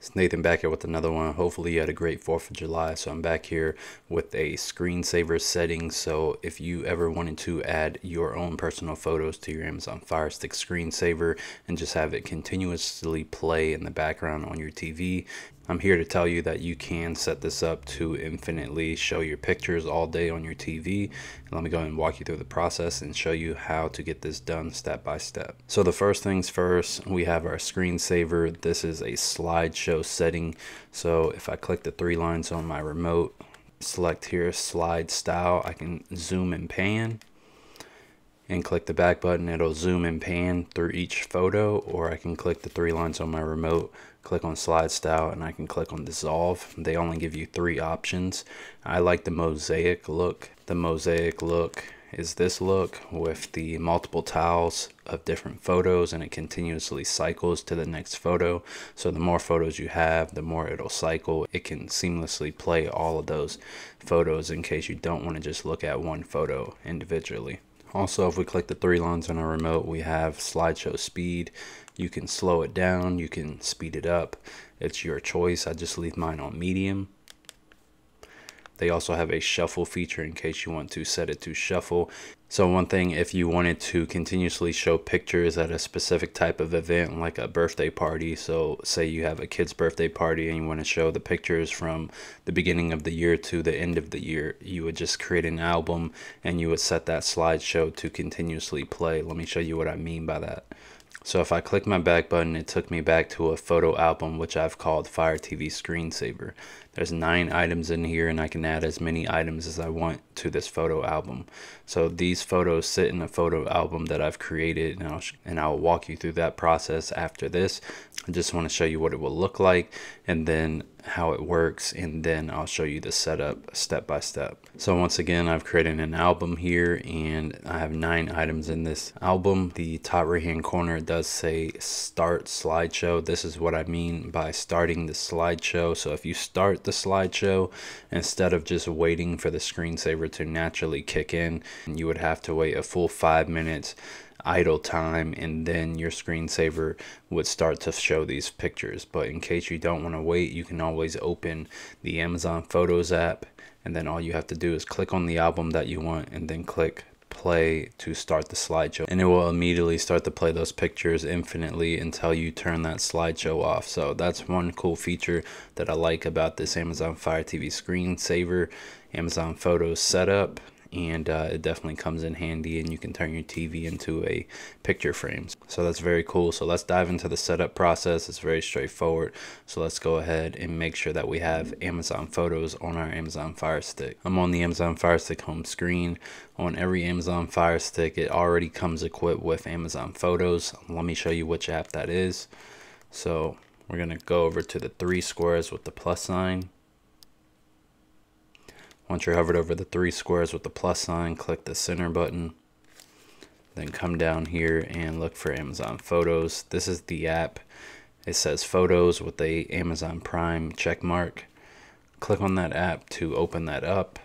It's Nathan back here with another one. Hopefully you had a great 4th of July. So I'm back here with a screensaver setting. So if you ever wanted to add your own personal photos to your Amazon Fire Stick screensaver and just have it continuously play in the background on your TV, I'm here to tell you that you can set this up to infinitely show your pictures all day on your TV. And let me go ahead and walk you through the process and show you how to get this done step by step. So the first things first, we have our screensaver. This is a slideshow setting. So if I click the 3 lines on my remote, select here slide style, I can zoom and pan, and click the back button, it'll zoom and pan through each photo. Or I can click the 3 lines on my remote, click on slide style, and I can click on dissolve. They only give you 3 options. I like the mosaic look. The mosaic look is this look with the multiple tiles of different photos, and it continuously cycles to the next photo. So the more photos you have, the more it'll cycle. It can seamlessly play all of those photos in case you don't want to just look at one photo individually. Also, if we click the 3 lines on our remote, we have slideshow speed. You can slow it down, you can speed it up. It's your choice. I just leave mine on medium. They also have a shuffle feature in case you want to set it to shuffle. So one thing, if you wanted to continuously show pictures at a specific type of event, like a birthday party. So say you have a kid's birthday party and you want to show the pictures from the beginning of the year to the end of the year, you would just create an album and you would set that slideshow to continuously play. Let me show you what I mean by that. So if I click my back button, it took me back to a photo album, which I've called Fire TV Screensaver. There's 9 items in here, and I can add as many items as I want to this photo album. So these photos sit in a photo album that I've created, and I'll walk you through that process after this. I just want to show you what it will look like, and then how it works, and then I'll show you the setup step by step. So once again, I've created an album here, and I have 9 items in this album. The top right hand corner does say start slideshow. This is what I mean by starting the slideshow. So if you start the slideshow, instead of just waiting for the screensaver to naturally kick in, you would have to wait a full 5 minutes idle time, and then your screensaver would start to show these pictures. But in case you don't want to wait, you can always open the Amazon Photos app, and then all you have to do is click on the album that you want and then click play to start the slideshow, and it will immediately start to play those pictures infinitely until you turn that slideshow off. So that's one cool feature that I like about this Amazon Fire TV screensaver Amazon Photos setup. And it definitely comes in handy, and you can turn your TV into a picture frame. So that's very cool. So let's dive into the setup process. It's very straightforward. So let's go ahead and make sure that we have Amazon Photos on our Amazon Fire Stick. I'm on the Amazon Fire Stick home screen. On every Amazon Fire Stick, it already comes equipped with Amazon Photos. Let me show you which app that is. So we're going to go over to the 3 squares with the plus sign. Once you're hovered over the 3 squares with the plus sign, click the center button, then come down here and look for Amazon Photos. This is the app. It says Photos with a Amazon Prime check mark. Click on that app to open that up,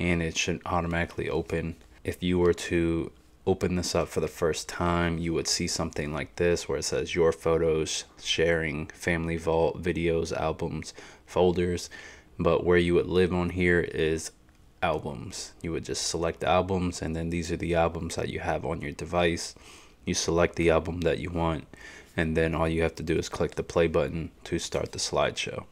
and it should automatically open. If you were to open this up for the first time, you would see something like this where it says your photos, sharing, family vault, videos, albums, folders. But where you would live on here is albums. You would just select albums, and then these are the albums that you have on your device. You select the album that you want, and then all you have to do is click the play button to start the slideshow.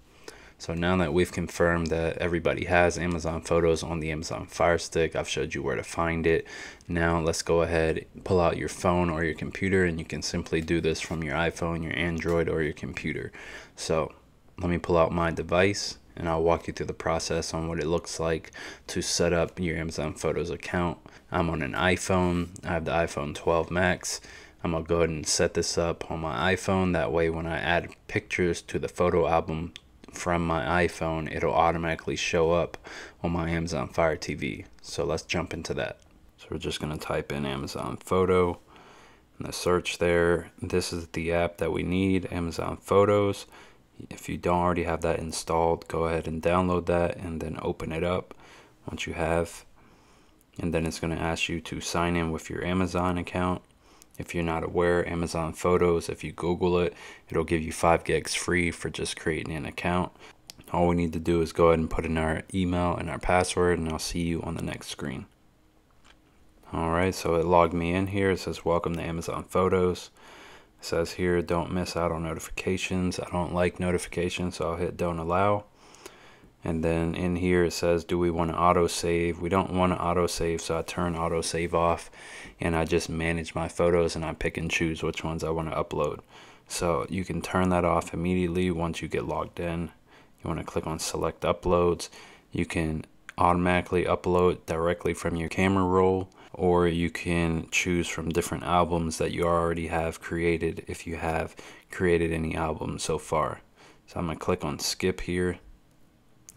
So now that we've confirmed that everybody has Amazon Photos on the Amazon Fire Stick, I've showed you where to find it. Now let's go ahead, pull out your phone or your computer, and you can simply do this from your iPhone, your Android, or your computer. So let me pull out my device, and I'll walk you through the process on what it looks like to set up your Amazon Photos account. I'm on an iPhone. I have the iPhone 12 Max. I'm going to go ahead and set this up on my iPhone. That way when I add pictures to the photo album from my iPhone, it'll automatically show up on my Amazon Fire TV. So let's jump into that. So we're just going to type in Amazon Photo in the search there. This is the app that we need, Amazon Photos. If you don't already have that installed, go ahead and download that and then open it up once you have. And then it's going to ask you to sign in with your Amazon account. If you're not aware, Amazon Photos, if you Google it, it'll give you 5 gigs free for just creating an account. All we need to do is go ahead and put in our email and our password, and I'll see you on the next screen. Alright, so it logged me in here. It says, welcome to Amazon Photos. It says here, don't miss out on notifications. I don't like notifications, so I'll hit don't allow. And then in here it says, do we want to autosave? We don't want to autosave, so I turn autosave off, and I just manage my photos, and I pick and choose which ones I want to upload. So you can turn that off immediately once you get logged in. You want to click on select uploads. You can automatically upload directly from your camera roll, or you can choose from different albums that you already have created if you have created any albums so far. So I'm going to click on skip here.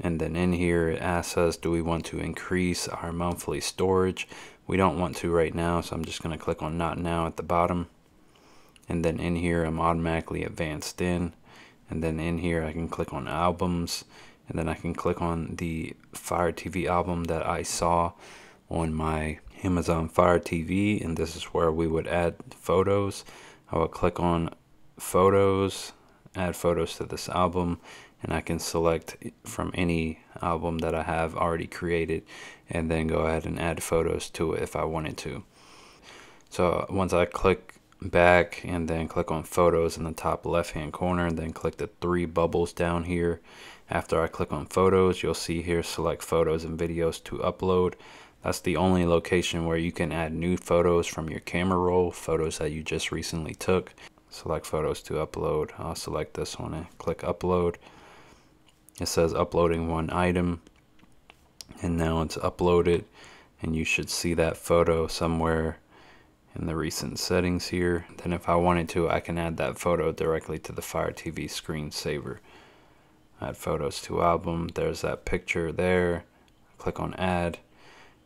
And then in here it asks us, do we want to increase our monthly storage? We don't want to right now, so I'm just going to click on not now at the bottom. And then in here I'm automatically advanced in. And then in here I can click on albums, and then I can click on the Fire TV album that I saw on my Amazon Fire TV, and this is where we would add photos. I will click on photos, add photos to this album, and I can select from any album that I have already created and then go ahead and add photos to it if I wanted to. So once I click back and then click on photos in the top left hand corner, and then click the 3 bubbles down here. After I click on photos, you'll see here select photos and videos to upload. That's the only location where you can add new photos from your camera roll, photos that you just recently took. Select photos to upload. I'll select this one and click upload. It says uploading one item, and now it's uploaded, and you should see that photo somewhere in the recent settings here. Then if I wanted to, I can add that photo directly to the Fire TV screensaver. Add photos to album. There's that picture there. Click on add,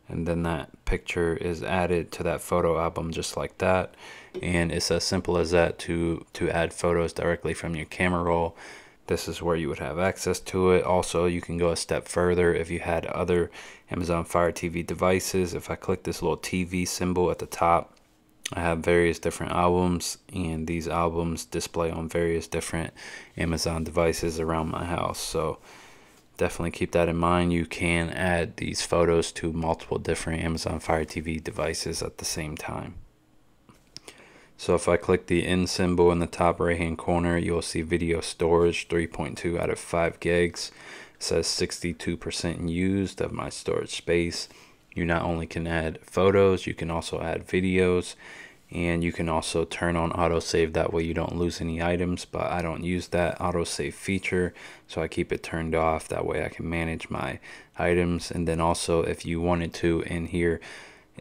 and then that picture is added to that photo album just like that. And it's as simple as that to add photos directly from your camera roll. This is where you would have access to it. Also, you can go a step further if you had other Amazon Fire TV devices. If I click this little TV symbol at the top, I have various different albums, and these albums display on various different Amazon devices around my house. So definitely keep that in mind. You can add these photos to multiple different Amazon Fire TV devices at the same time. So if I click the end symbol in the top right hand corner, you'll see video storage 3.2 out of 5 gigs. It says 62% used of my storage space. You not only can add photos, you can also add videos, and you can also turn on autosave. That way you don't lose any items, but I don't use that autosave feature, so I keep it turned off. That way I can manage my items. And then also, if you wanted to, in here,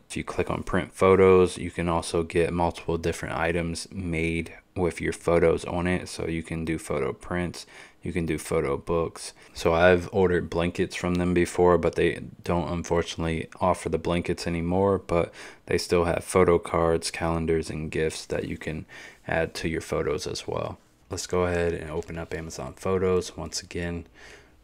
if you click on print photos, you can also get multiple different items made with your photos on it. So you can do photo prints, you can do photo books. So I've ordered blankets from them before, but they don't unfortunately offer the blankets anymore, but they still have photo cards, calendars, and gifts that you can add to your photos as well. Let's go ahead and open up Amazon Photos once again.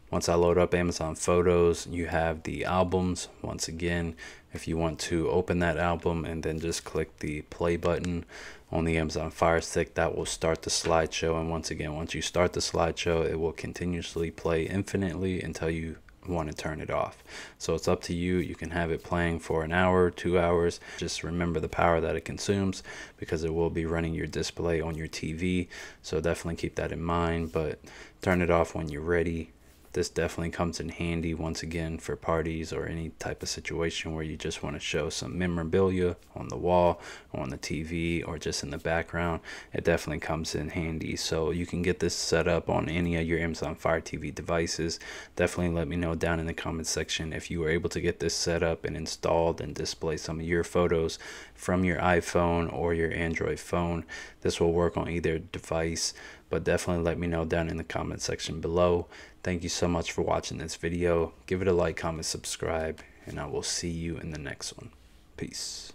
Once I load up Amazon Photos, you have the albums. Once again, if you want to open that album and then just click the play button on the Amazon Fire Stick, that will start the slideshow. And once again, once you start the slideshow, it will continuously play infinitely until you want to turn it off. So it's up to you. You can have it playing for an hour, 2 hours. Just remember the power that it consumes, because it will be running your display on your TV. So definitely keep that in mind, but turn it off when you're ready. This definitely comes in handy once again for parties or any type of situation where you just want to show some memorabilia on the wall or on the TV or just in the background. It definitely comes in handy. So you can get this set up on any of your Amazon Fire TV devices. Definitely let me know down in the comment section if you were able to get this set up and installed and display some of your photos from your iPhone or your Android phone. This will work on either device, but definitely let me know down in the comment section below. Thank you so much for watching this video. Give it a like, comment, subscribe, and I will see you in the next one. Peace.